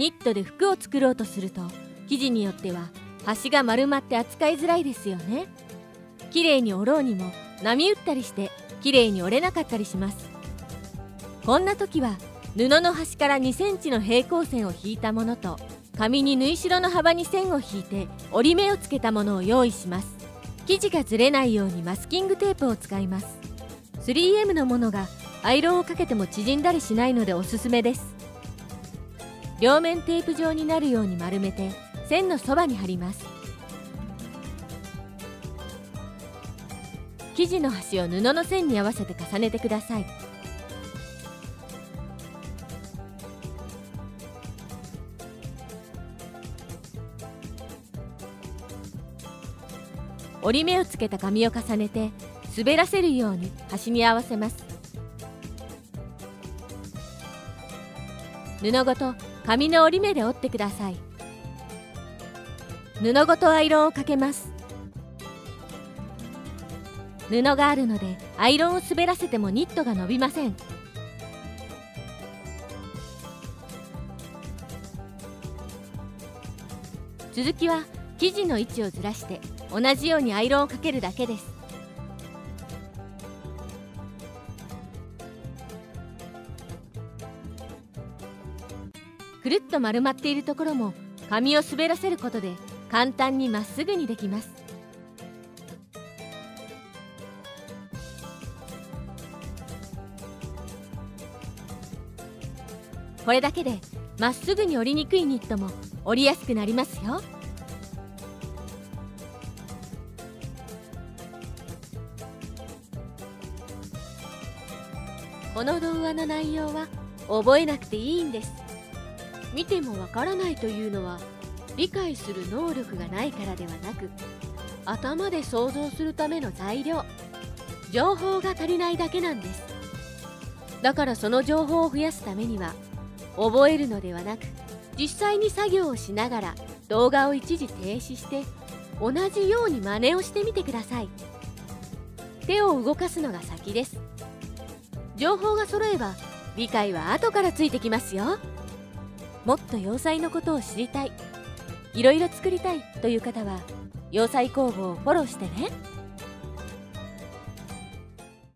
ニットで服を作ろうとすると生地によっては端が丸まって扱いづらいですよね。きれいに折ろうにも波打ったりしてきれいに折れなかったりします。こんな時は布の端から2センチの平行線を引いたものと紙に縫い代の幅に線を引いて折り目をつけたものを用意します。生地がずれないようにマスキングテープを使います。 3M のものがアイロンをかけても縮んだりしないのでおすすめです。両面テープ状になるように丸めて線のそばに貼ります。生地の端を布の線に合わせて重ねてください。折り目をつけた紙を重ねて滑らせるように端に合わせます。布ごと紙の折り目で折ってください。布ごとアイロンをかけます。布があるのでアイロンを滑らせてもニットが伸びません。続きは生地の位置をずらして同じようにアイロンをかけるだけです。くるっと丸まっているところも紙を滑らせることで簡単にまっすぐにできます。これだけでまっすぐに折りにくいニットも折りやすくなりますよ。この動画の内容は覚えなくていいんです。見てもわからないというのは理解する能力がないからではなく、頭で想像するための材料、情報が足りないだけなんです。だからその情報を増やすためには覚えるのではなく、実際に作業をしながら動画を一時停止して同じように真似をしてみてください。手を動かすのが先です。情報が揃えば理解は後からついてきますよ。もっと洋裁のことを知りたい、いろいろ作りたいという方は洋裁工房をフォローしてね。